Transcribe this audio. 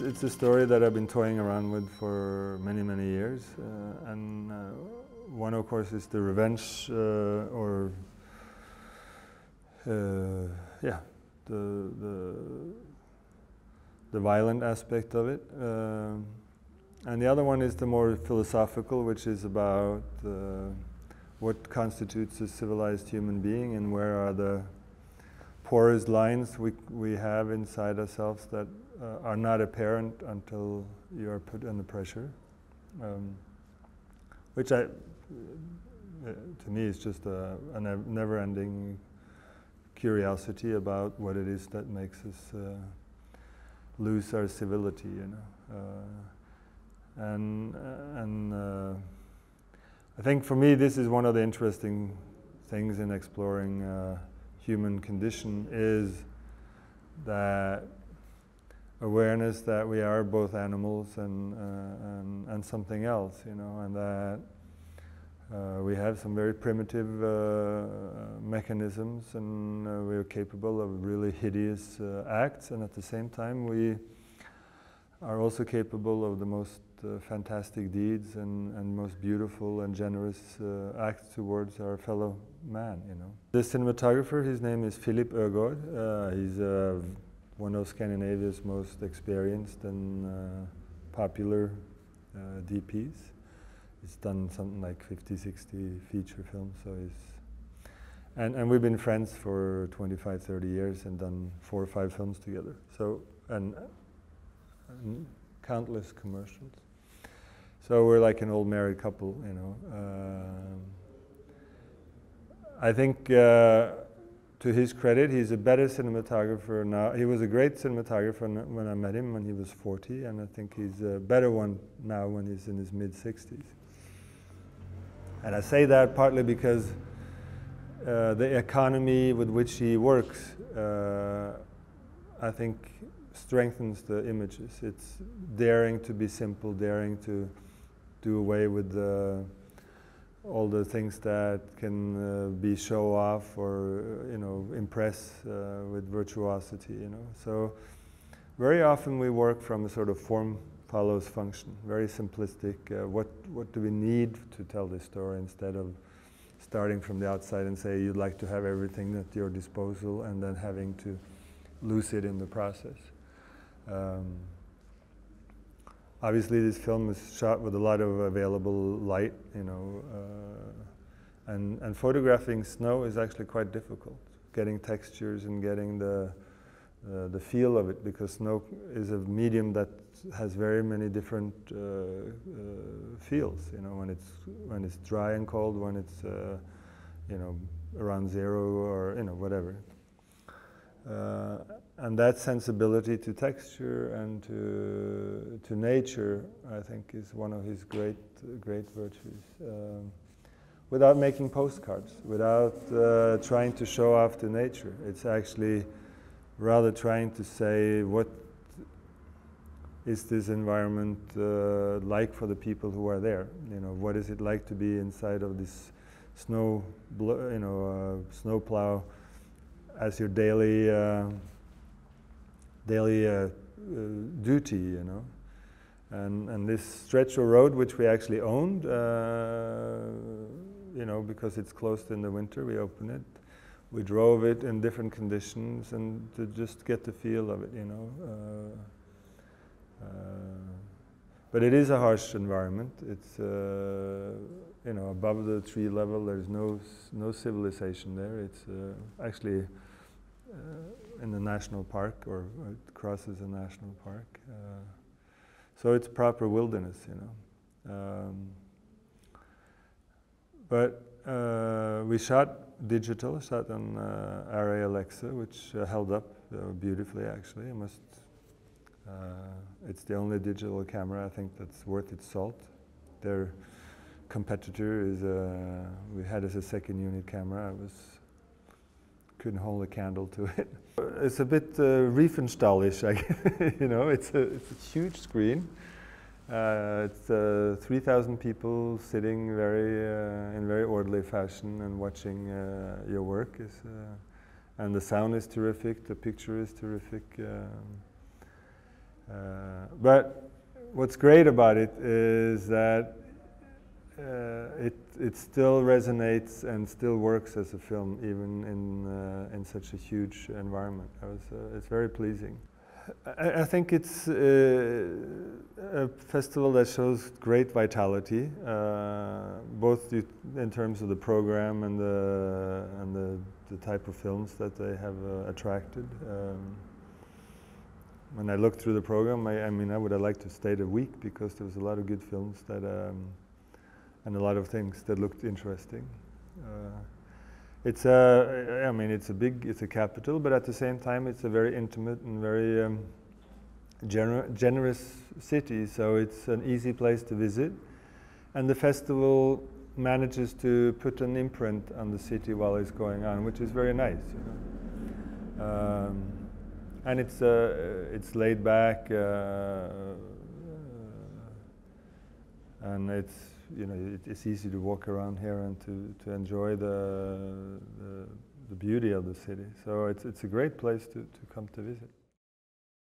It's a story that I've been toying around with for many, many years. One, of course, is the revenge the violent aspect of it. And the other one is the more philosophical, which is about what constitutes a civilized human being and where are the porous lines we have inside ourselves that are not apparent until you are put under pressure. Which to me is just a never-ending curiosity about what it is that makes us lose our civility, you know. I think for me this is one of the interesting things in exploring human condition, is that awareness that we are both animals and something else, you know, and that we have some very primitive mechanisms, and we are capable of really hideous acts, and at the same time we are also capable of the most fantastic deeds and most beautiful and generous acts towards our fellow man, you know. The cinematographer, his name is Philippe Urgaud. He's one of Scandinavia's most experienced and popular DPs. He's done something like 50, 60 feature films, so he's... And we've been friends for 25, 30 years and done 4 or 5 films together. So, and countless commercials. So we're like an old married couple, you know. I think to his credit, he's a better cinematographer now. He was a great cinematographer when I met him when he was 40, and I think he's a better one now when he's in his mid-60s. And I say that partly because the economy with which he works, I think, strengthens the images. It's daring to be simple, daring to do away with all the things that can be show off or, you know, impress with virtuosity, you know. So very often we work from a sort of form follows function, very simplistic. What do we need to tell this story, instead of starting from the outside and say you'd like to have everything at your disposal and then having to lose it in the process. Obviously, this film is shot with a lot of available light, you know, and photographing snow is actually quite difficult. Getting textures and getting the feel of it, because snow is a medium that has very many different feels. You know, when it's dry and cold, when it's you know, around zero, or, you know, whatever. And that sensibility to texture and to nature, I think, is one of his great virtues. Without making postcards, without trying to show off the nature, it's actually rather trying to say, what is this environment like for the people who are there? You know, what is it like to be inside of this snowplow? As your daily duty, you know, and this stretch of road which we actually owned, you know, because it's closed in the winter, we opened it, we drove it in different conditions, and to just get the feel of it, you know. But it is a harsh environment. It's you know, above the tree level. There's no civilization there. It's actually in the national park, or it crosses a national park. So it's proper wilderness, you know. But we shot digital, shot on Arri Alexa, which held up beautifully, actually. It's the only digital camera, I think, that's worth its salt. Their competitor is we had as a second unit camera. Couldn't hold a candle to it. It's a bit Riefenstahlish, I guess. You know, it's a huge screen. It's 3,000 people sitting in very orderly fashion and watching your work. And the sound is terrific. The picture is terrific. But what's great about it is that it still resonates and still works as a film, even in such a huge environment. It's very pleasing. I think it's a festival that shows great vitality, both in terms of the program and the type of films that they have attracted. When I looked through the program, I mean, I would have liked to have stayed a week, because there was a lot of good films that, and a lot of things that looked interesting. It's a capital, but at the same time, it's a very intimate and very generous city, so it's an easy place to visit. And the festival manages to put an imprint on the city while it's going on, which is very nice, you know. And it's laid back, and it's, you know, it's easy to walk around here and to enjoy the beauty of the city. So it's a great place to come to visit.